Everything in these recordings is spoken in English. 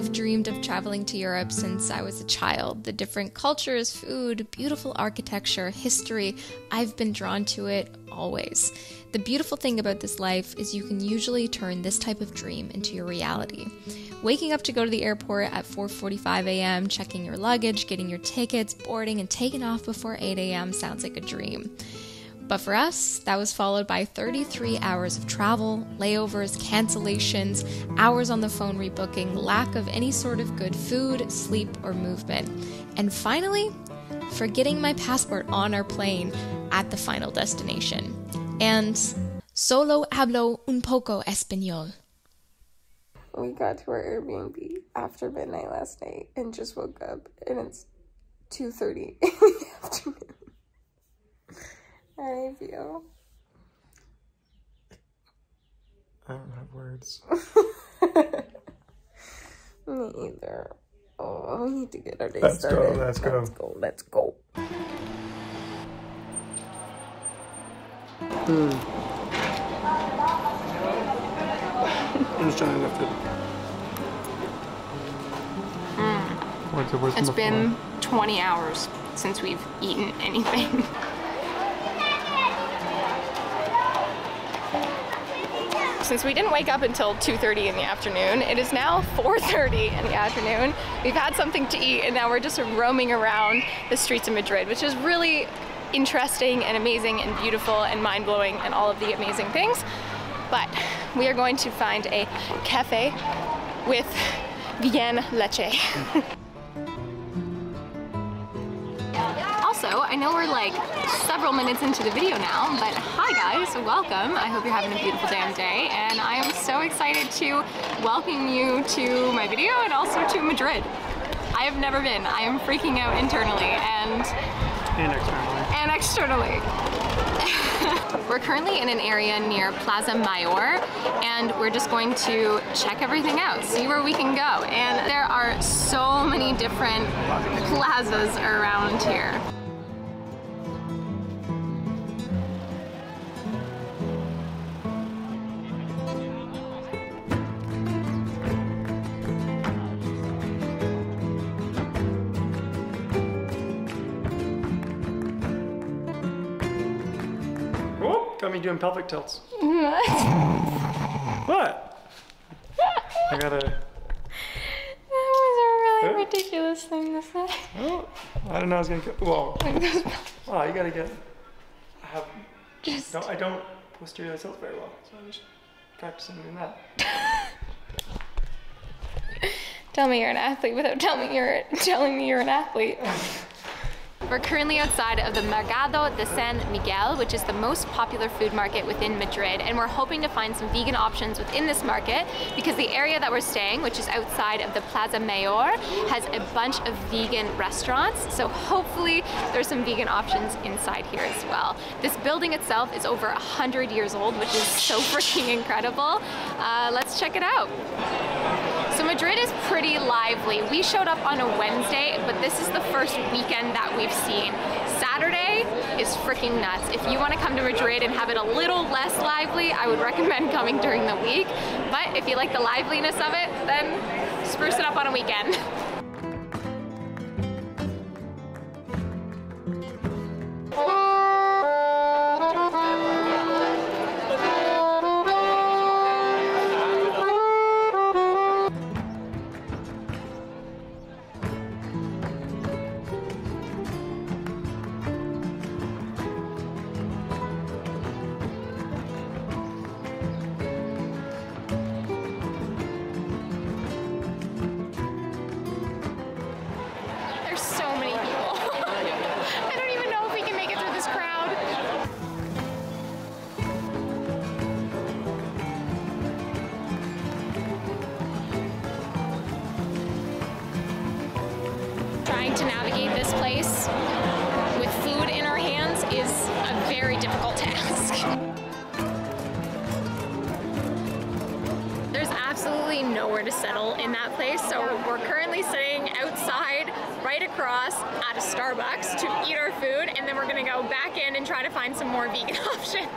I've dreamed of traveling to Europe since I was a child. The different cultures, food, beautiful architecture, history, I've been drawn to it always. The beautiful thing about this life is you can usually turn this type of dream into your reality. Waking up to go to the airport at 4:45 a.m., checking your luggage, getting your tickets, boarding, and taking off before 8 a.m. sounds like a dream. But for us, that was followed by 33 hours of travel, layovers, cancellations, hours on the phone rebooking, lack of any sort of good food, sleep, or movement. And finally, forgetting my passport on our plane at the final destination. And solo hablo un poco español. We got to our Airbnb after midnight last night and just woke up and it's 2:30 in the afternoon. I feel. I don't have words. Me either. Oh, we need to get our day started. Let's go. I'm just trying to lift it. It's been 20 hours since we've eaten anything. Since we didn't wake up until 2:30 in the afternoon, it is now 4:30 in the afternoon. We've had something to eat and now we're just roaming around the streets of Madrid, which is really interesting and amazing and beautiful and mind-blowing and all of the amazing things. But we are going to find a cafe with Vienne Leche. Also, I know we're like several minutes into the video now, but hi guys, welcome. I hope you're having a beautiful damn day, and I am so excited to welcome you to my video and also to Madrid. I have never been. I am freaking out internally and externally. We're currently in an area near Plaza Mayor, and we're just going to check everything out, see where we can go. And there are so many different plazas around here. Got me doing pelvic tilts. What? What? I gotta... That was a really ridiculous thing to say. Well, I don't know I was gonna go... Whoa. Oh, you gotta get... I have... Just... No, I don't posterior tilt very well, so I'm just practicing doing that. Tell me you're an athlete without telling me you're an athlete. We're currently outside of the Mercado de San Miguel, which is the most popular food market within Madrid, and we're hoping to find some vegan options within this market because the area that we're staying, which is outside of the Plaza Mayor, has a bunch of vegan restaurants, so hopefully there's some vegan options inside here as well. This building itself is over 100 years old, which is so freaking incredible. Let's check it out. So Madrid is pretty lively. We showed up on a Wednesday, but this is the first weekend that we've seen. Saturday is freaking nuts. If you want to come to Madrid and have it a little less lively, I would recommend coming during the week. But if you like the liveliness of it, then spruce it up on a weekend. To navigate this place with food in our hands is a very difficult task. There's absolutely nowhere to settle in that place, so we're currently sitting outside right across at a Starbucks to eat our food, and then we're gonna go back in and try to find some more vegan options.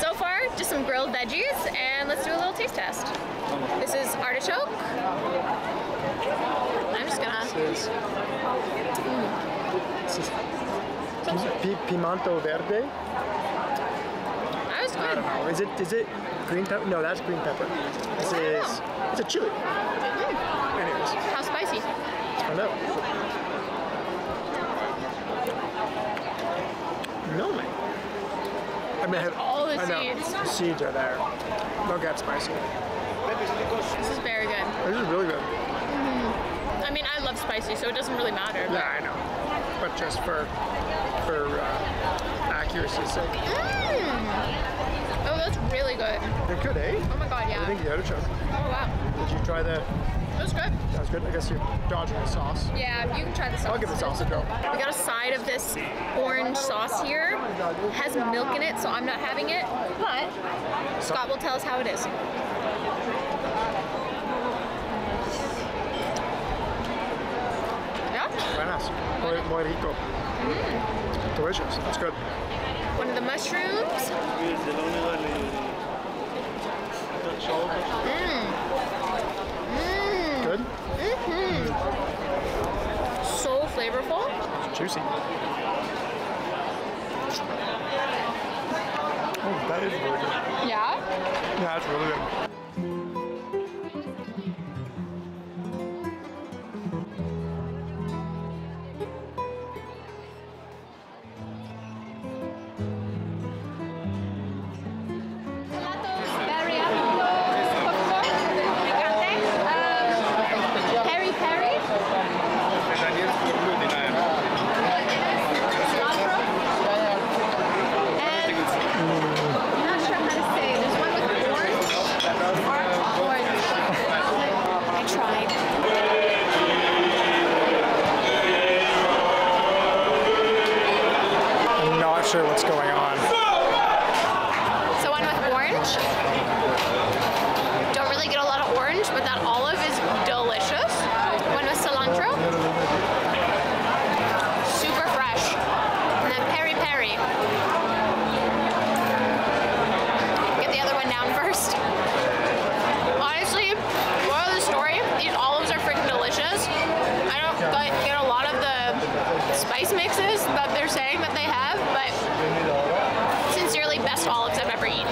So far, just some grilled veggies, and let's do a little taste test. This is artichoke. I'm just gonna... Pimiento verde? That was good. I don't know. Is it green pepper? No, that's green pepper. This is... It's a chili. Mm. Anyways. How spicy? I don't know. No, man. I mean, all the seeds. The seeds are there. Don't get spicy. This is very good. This is really good. Mm-hmm. I mean, I love spicy, so it doesn't really matter. But... Yeah, I know. But just for accuracy's sake. Mm. Oh, that's really good. They're good, eh? Oh my god, yeah. I think the artichoke. Oh wow. Did you try the? It was good. That was good. I guess you're dodging the sauce. Yeah, you can try the sauce. I'll give the sauce a go. We got a side of this orange sauce here. It has milk in it, so I'm not having it. But Scott will tell us how it is. Yeah? Buenas. Muy rico. Mm. Delicious. That's good. One of the mushrooms. Mm. Good? Mm-hmm. So flavorful. It's juicy. Oh, that is really good. Yeah? Yeah, it's really good. Sure what's going on. So one with orange. Don't really get a lot of orange, but that olive is delicious. One with cilantro. Super fresh. And then peri-peri. Get the other one down first. Honestly, moral of the story, these olives are freaking delicious. I don't get a lot of the spice mixes that they're saying that they have, but sincerely, best olives I've ever eaten.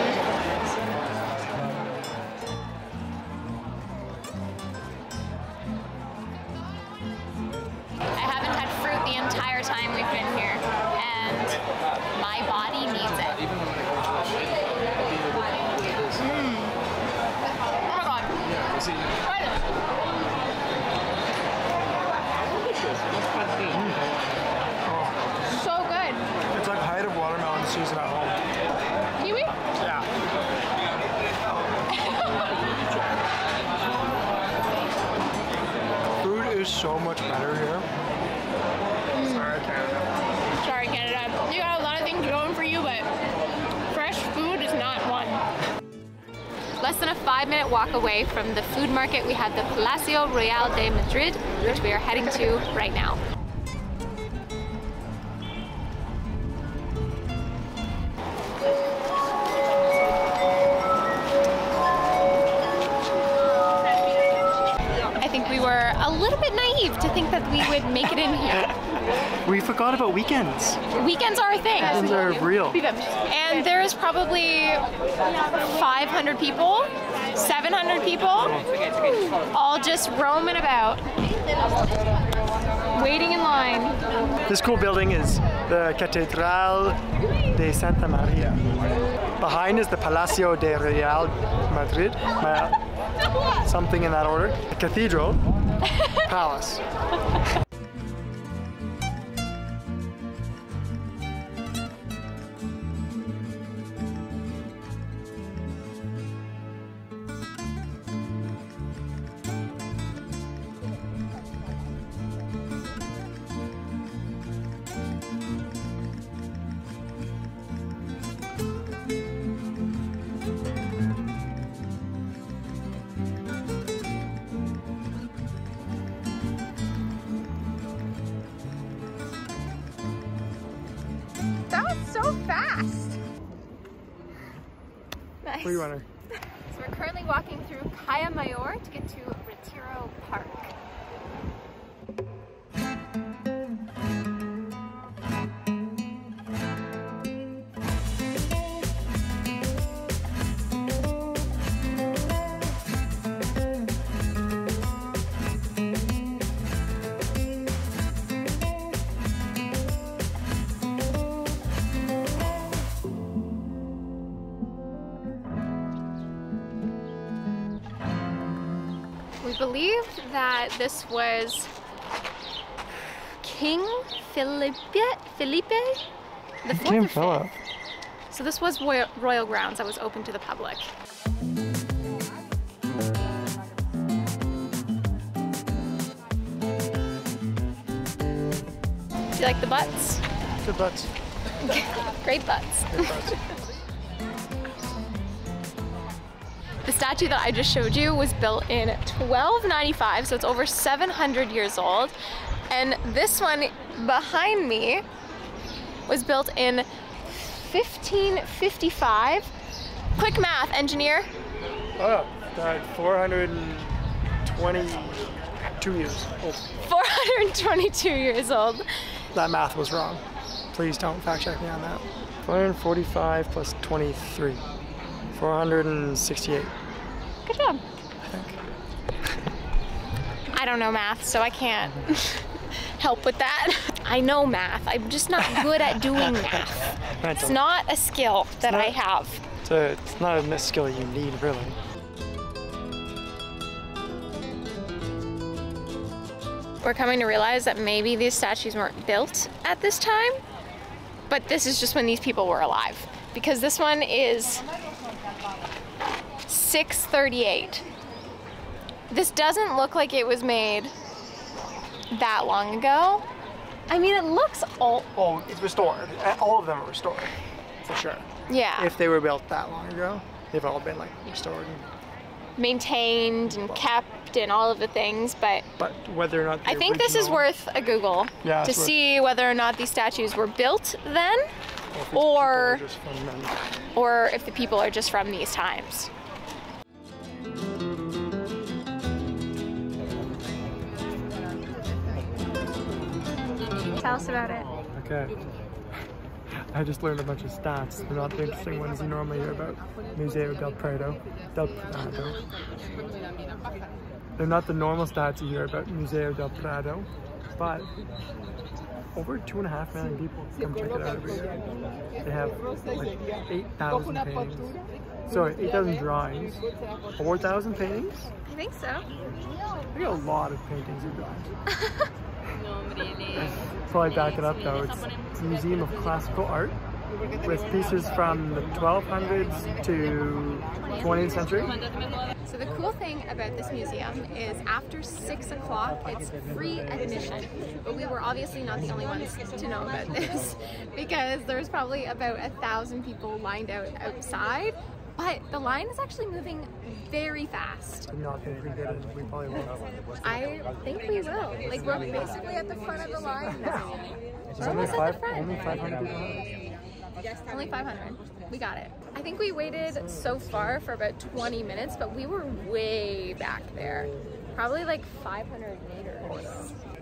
I haven't had fruit the entire time we've been here, and my body needs it. Mm. Oh my god. Try this. So good. It's like height of watermelon season at home. Kiwi? Yeah. Food is so much better here. Mm. Sorry, Canada. Sorry, Canada. You got a lot of things going for you, but fresh food is not one. Less than a 5-minute walk away from the food market, we have the Palacio Real de Madrid, which we are heading to right now. To think that we would make it in here. We forgot about weekends. Weekends are a thing. Weekends are real. And there is probably 500 people, 700 people, all just roaming about, waiting in line. This cool building is the Catedral de Santa Maria. Behind is the Palacio de Real Madrid, something in that order. The cathedral. Palace. guys. Free runner. So we're currently walking through Calle Mayor to get to Retiro Park. We believed that this was King Felipe IV. King Philip. So this was royal grounds that was open to the public. Do you like the butts? Good butts. Great butts. Good butts. The statue that I just showed you was built in 1295, so it's over 700 years old. And this one behind me was built in 1555. Quick math, engineer. Oh, died 422 years old. 422 years old. That math was wrong. Please don't fact check me on that. 445 plus 23. 468. Good job. I think. I don't know math, so I can't help with that. I know math. I'm just not good at doing math. It's not a skill that I have. It's not a skill you need, really. We're coming to realize that maybe these statues weren't built at this time, but this is just when these people were alive. Because this one is 638. This doesn't look like it was made that long ago. I mean, it looks old. Oh, it's restored. All of them are restored, for sure. Yeah. If they were built that long ago, they've all been like restored and maintained and kept and all of the things, but whether or not I think this is worth a Google to see whether or not these statues were built then. Or if the people are just from these times. Tell us about it. Okay. I just learned a bunch of stats. They're not the interesting ones you normally hear about. Museo del Prado. They're not the normal stats you hear about Museo del Prado, but over 2.5 million people come check it out every year. They have like 8,000 paintings. Sorry, 8,000 drawings. 4,000 paintings? I think so. We got a lot of paintings and drawings. So I back it up though. It's a museum of classical art with pieces from the 1200s to 20th century. So the cool thing about this museum is after 6 o'clock, it's free admission. But we were obviously not the only ones to know about this because there's probably about 1,000 people lined out outside. But the line is actually moving very fast. I'm not going to get it. We probably won't. I think we will. Like, we're basically at the front of the line now. We're almost at the front. Only 500 people. Only 500. We got it. I think we waited so far for about 20 minutes, but we were way back there. Probably like 500 meters.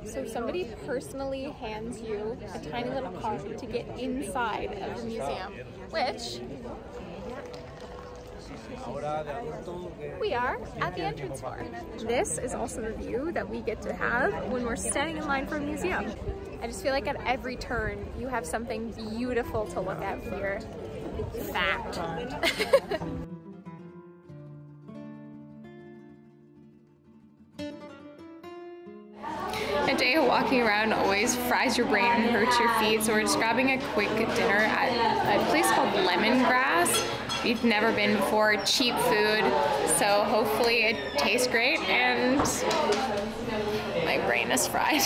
So if somebody personally hands you a tiny little card to get inside of the museum, which we are at the entrance for. This is also the view that we get to have when we're standing in line for a museum. I just feel like at every turn you have something beautiful to look at here. Fact. A day of walking around always fries your brain and hurts your feet, so we're just grabbing a quick dinner at a place called Lemongrass. We've never been before, cheap food, so hopefully it tastes great, and my brain is fried. I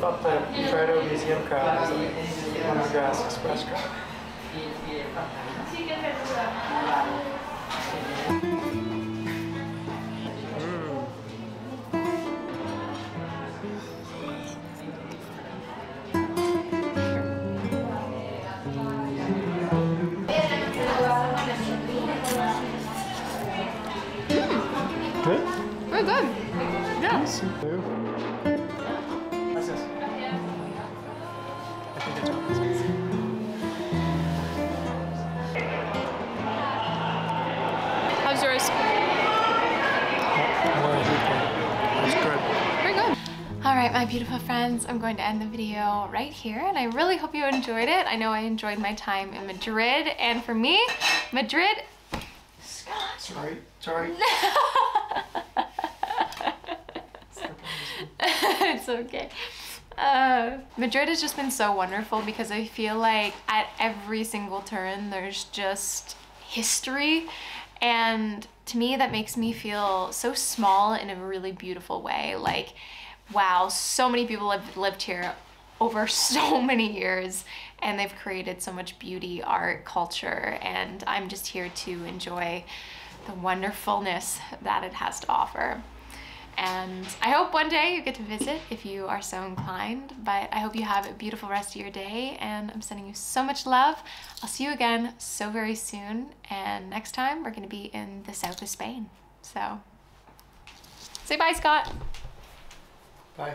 thought the Prado Museum crowd was like Lemongrass Express crowd. seat there. Gracias. I think it's one. How's yours? That's good. Very good. All right, my beautiful friends, I'm going to end the video right here, and I really hope you enjoyed it. I know I enjoyed my time in Madrid, and for me, Madrid. Sorry, sorry. It's okay. Madrid has just been so wonderful because I feel like at every single turn there's just history, and to me that makes me feel so small in a really beautiful way. Like, wow, so many people have lived here over so many years and they've created so much beauty, art, culture, and I'm just here to enjoy the wonderfulness that it has to offer. And I hope one day you get to visit if you are so inclined, but I hope you have a beautiful rest of your day, and I'm sending you so much love. I'll see you again so very soon, and next time we're gonna be in the south of Spain. So, say bye, Scott. Bye.